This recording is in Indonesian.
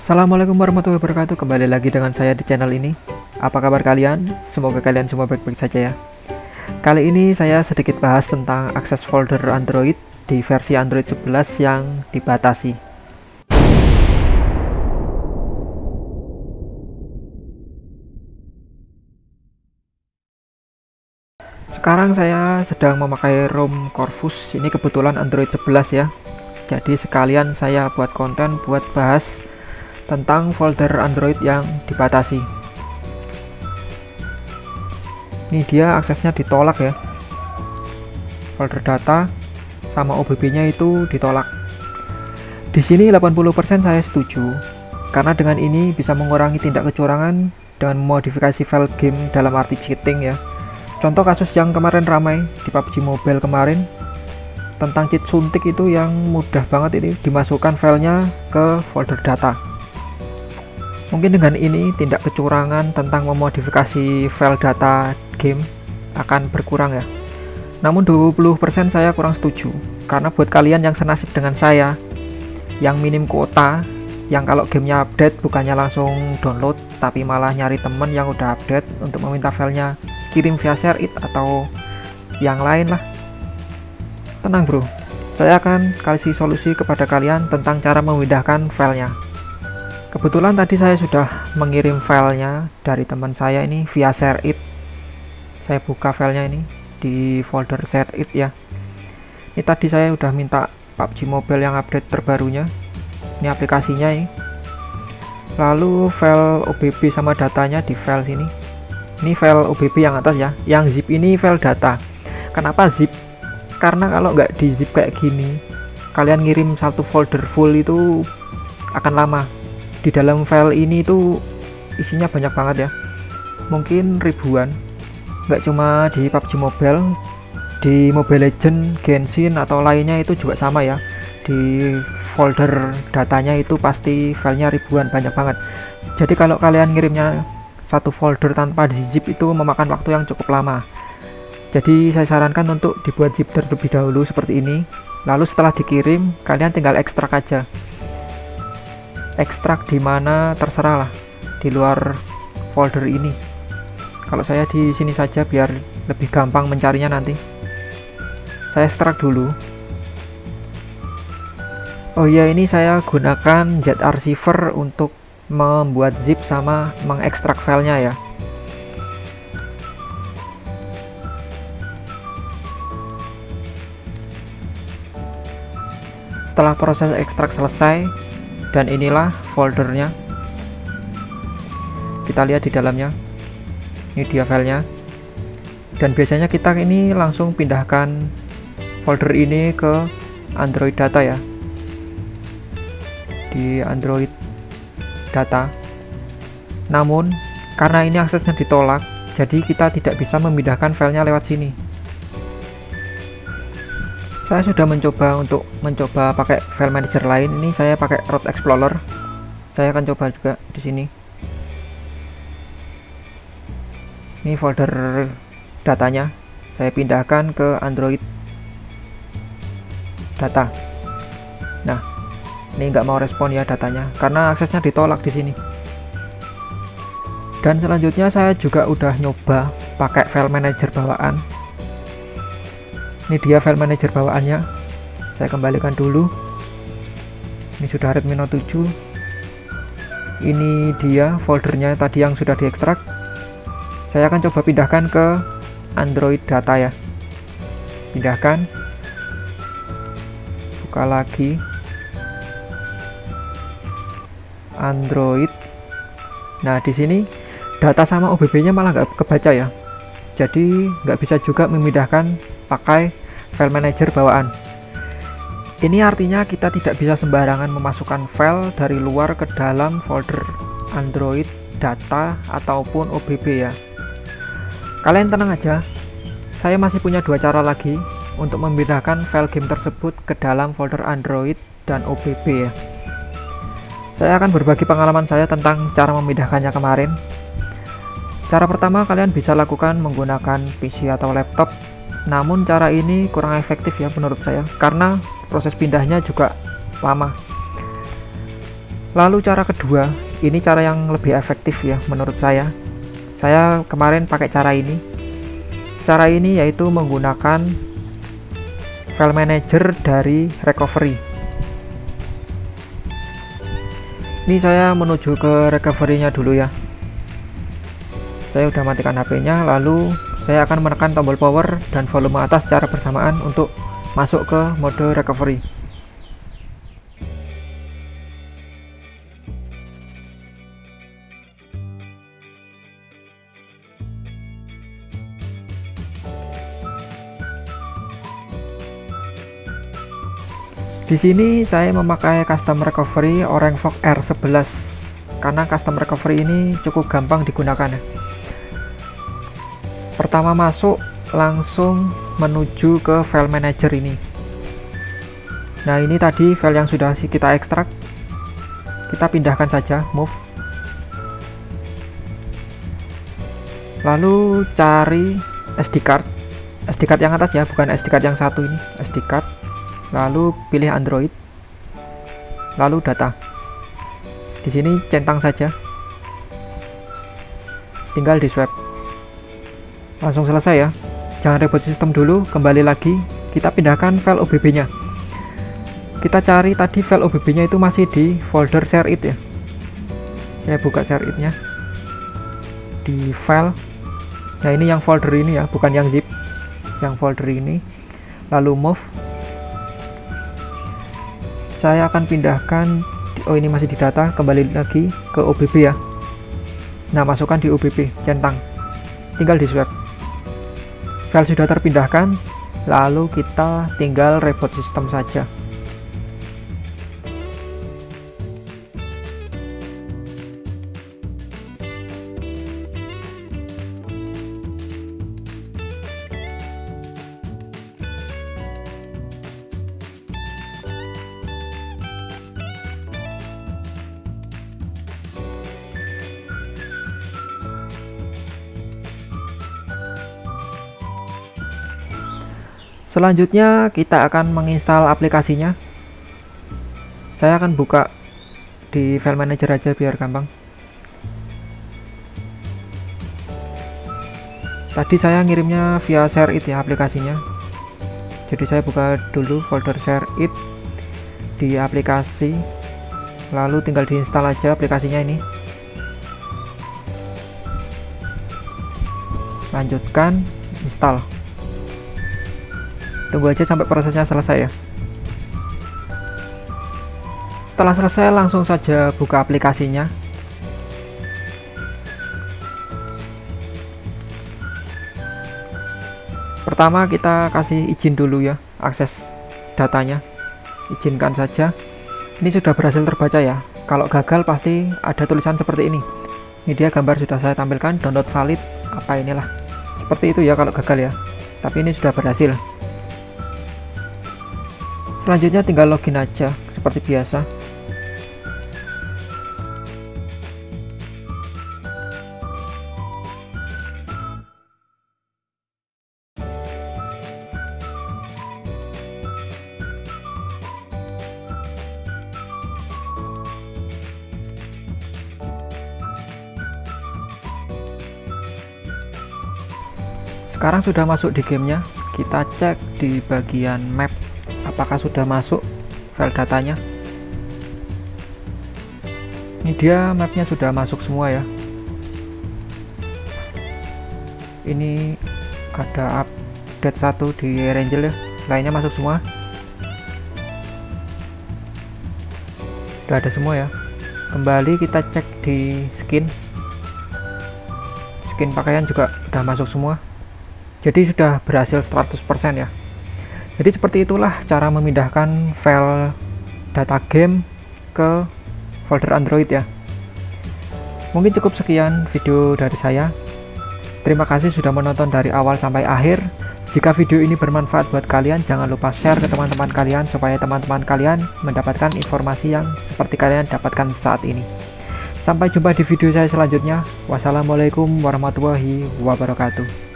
Assalamualaikum warahmatullahi wabarakatuh. Kembali lagi dengan saya di channel ini. Apa kabar kalian? Semoga kalian semua baik-baik saja ya. Kali ini saya sedikit bahas tentang akses folder Android di versi Android 11 yang dibatasi. Sekarang saya sedang memakai ROM Corvus. Ini kebetulan Android 11 ya. Jadi sekalian saya buat konten buat bahas tentang folder Android yang dibatasi. Ini dia aksesnya ditolak ya. Folder data sama OBB-nya itu ditolak. Di sini 80% saya setuju. Karena dengan ini bisa mengurangi tindak kecurangan dengan memodifikasi file game dalam arti cheating ya. Contoh kasus yang kemarin ramai di PUBG Mobile kemarin tentang cheat suntik itu yang mudah banget ini dimasukkan filenya ke folder data. Mungkin dengan ini tindak kecurangan tentang memodifikasi file data game akan berkurang ya. Namun 20% saya kurang setuju. Karena buat kalian yang senasib dengan saya, yang minim kuota, yang kalau gamenya update bukannya langsung download, tapi malah nyari temen yang udah update untuk meminta filenya kirim via share it atau yang lain lah. Tenang bro, saya akan kasih solusi kepada kalian tentang cara memindahkan filenya. Kebetulan tadi saya sudah mengirim filenya dari teman saya ini via share it. Saya buka filenya ini di folder share it ya. Ini tadi saya udah minta PUBG Mobile yang update terbarunya. Ini aplikasinya ini. Lalu file OBB sama datanya di file sini. Ini file OBB yang atas ya. Yang zip ini file data. Kenapa zip? Karena kalau nggak di zip kayak gini, kalian ngirim satu folder full itu akan lama. Di dalam file ini tuh isinya banyak banget ya, mungkin ribuan. Nggak cuma di PUBG Mobile, di Mobile Legends, Genshin atau lainnya itu juga sama ya. Di folder datanya itu pasti filenya ribuan, banyak banget. Jadi kalau kalian ngirimnya satu folder tanpa di zip itu memakan waktu yang cukup lama. Jadi saya sarankan untuk dibuat zip terlebih dahulu seperti ini. Lalu setelah dikirim kalian tinggal ekstrak aja. Ekstrak di mana terserah lah, di luar folder ini. Kalau saya di sini saja biar lebih gampang mencarinya nanti. Saya ekstrak dulu. Oh iya, ini saya gunakan ZArchiver untuk membuat zip sama mengekstrak filenya ya. Setelah proses ekstrak selesai, dan inilah foldernya. Kita lihat di dalamnya. Ini dia filenya. Dan biasanya kita ini langsung pindahkan folder ini ke Android data ya. Di Android data. Namun karena ini aksesnya ditolak, jadi kita tidak bisa memindahkan filenya lewat sini. Saya sudah mencoba pakai file manager lain. Ini saya pakai Route Explorer. Saya akan coba juga di sini. Ini folder datanya. Saya pindahkan ke Android data. Nah, ini nggak mau respon ya datanya karena aksesnya ditolak di sini. Dan selanjutnya saya juga udah nyoba pakai file manager bawaan. Ini dia file manager bawaannya. Saya kembalikan dulu. Ini sudah Redmi Note 7. Ini dia foldernya tadi yang sudah diekstrak. Saya akan coba pindahkan ke Android data ya. Pindahkan. Buka lagi. Android. Nah, di sini data sama OBB-nya malah nggak kebaca ya. Jadi nggak bisa juga memindahkan pakai file manager bawaan. Ini artinya kita tidak bisa sembarangan memasukkan file dari luar ke dalam folder Android data ataupun OBB ya. Kalian tenang aja, saya masih punya dua cara lagi untuk memindahkan file game tersebut ke dalam folder Android dan OBB ya. Saya akan berbagi pengalaman saya tentang cara memindahkannya kemarin. Cara pertama kalian bisa lakukan menggunakan PC atau laptop. Namun cara ini kurang efektif ya menurut saya, karena proses pindahnya juga lama. Lalu cara kedua, ini cara yang lebih efektif ya menurut saya. Saya kemarin pakai cara ini. Cara ini yaitu menggunakan file manager dari recovery. Ini saya menuju ke recovery-nya dulu ya. Saya udah matikan HP-nya, lalu saya akan menekan tombol power dan volume atas secara bersamaan untuk masuk ke mode recovery. Di sini saya memakai custom recovery OrangeFox R11 karena custom recovery ini cukup gampang digunakan. Pertama masuk langsung menuju ke file manager ini. Nah, ini tadi file yang sudah kita ekstrak. Kita pindahkan saja, move. Lalu cari SD card. SD card yang atas ya, bukan SD card yang satu ini, SD card. Lalu pilih Android, lalu data. Di sini centang saja, tinggal di swipe, langsung selesai ya. Jangan reboot sistem dulu, kembali lagi kita pindahkan file OBB nya. Kita cari tadi file OBB nya itu masih di folder share it ya. Saya buka share it nya di file. Nah, ini yang folder ini ya, bukan yang zip, yang folder ini. Lalu move. Saya akan pindahkan, oh ini masih di data, kembali lagi ke OBB ya. Nah, masukkan di OBB, centang, tinggal di swipe. File sudah terpindahkan, lalu kita tinggal reboot sistem saja. Selanjutnya kita akan menginstal aplikasinya. Saya akan buka di file manager aja biar gampang. Tadi saya ngirimnya via share it ya aplikasinya. Jadi saya buka dulu folder share it di aplikasi, lalu tinggal diinstal aja aplikasinya ini. Lanjutkan install. Tunggu aja sampai prosesnya selesai ya. Setelah selesai langsung saja buka aplikasinya. Pertama kita kasih izin dulu ya, akses datanya. Izinkan saja. Ini sudah berhasil terbaca ya. Kalau gagal pasti ada tulisan seperti ini. Ini dia gambar sudah saya tampilkan, download valid apa inilah. Seperti itu ya kalau gagal ya. Tapi ini sudah berhasil. Selanjutnya tinggal login aja seperti biasa. Sekarang sudah masuk di gamenya, kita cek di bagian map. Apakah sudah masuk file datanya? Ini dia mapnya sudah masuk semua ya. Ini ada update 1 di Erangel ya, lainnya masuk semua. Sudah ada semua ya. Kembali kita cek di skin. Skin pakaian juga sudah masuk semua. Jadi sudah berhasil 100% ya. Jadi seperti itulah cara memindahkan file data game ke folder Android ya. Mungkin cukup sekian video dari saya. Terima kasih sudah menonton dari awal sampai akhir. Jika video ini bermanfaat buat kalian, jangan lupa share ke teman-teman kalian supaya teman-teman kalian mendapatkan informasi yang seperti kalian dapatkan saat ini. Sampai jumpa di video saya selanjutnya. Wassalamualaikum warahmatullahi wabarakatuh.